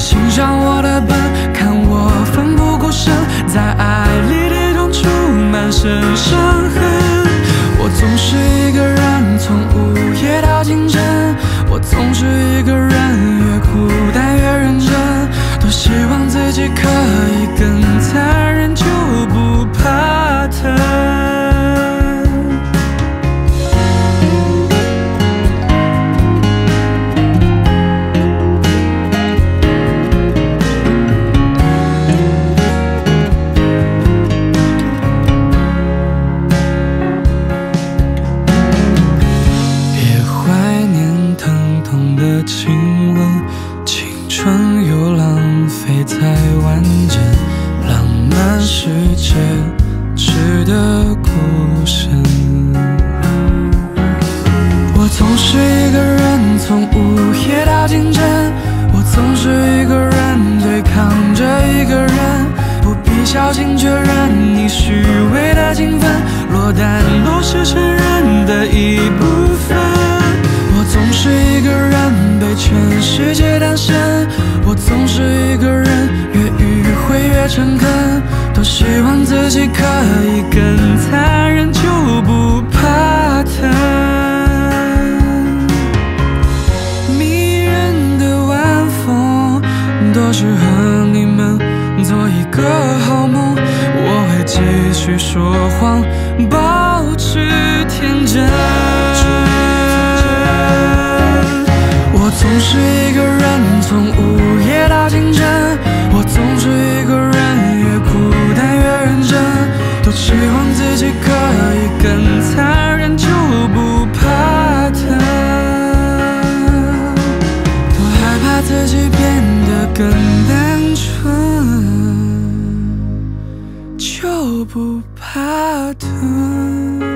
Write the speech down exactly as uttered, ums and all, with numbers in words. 欣赏我的笨，看我奋不顾身，在爱里跌撞，充满身伤痕。我总是一个人，从午夜到清晨。我总是一个人，越孤单越认真。多希望自己可以更残忍，就不怕疼。 就不怕疼。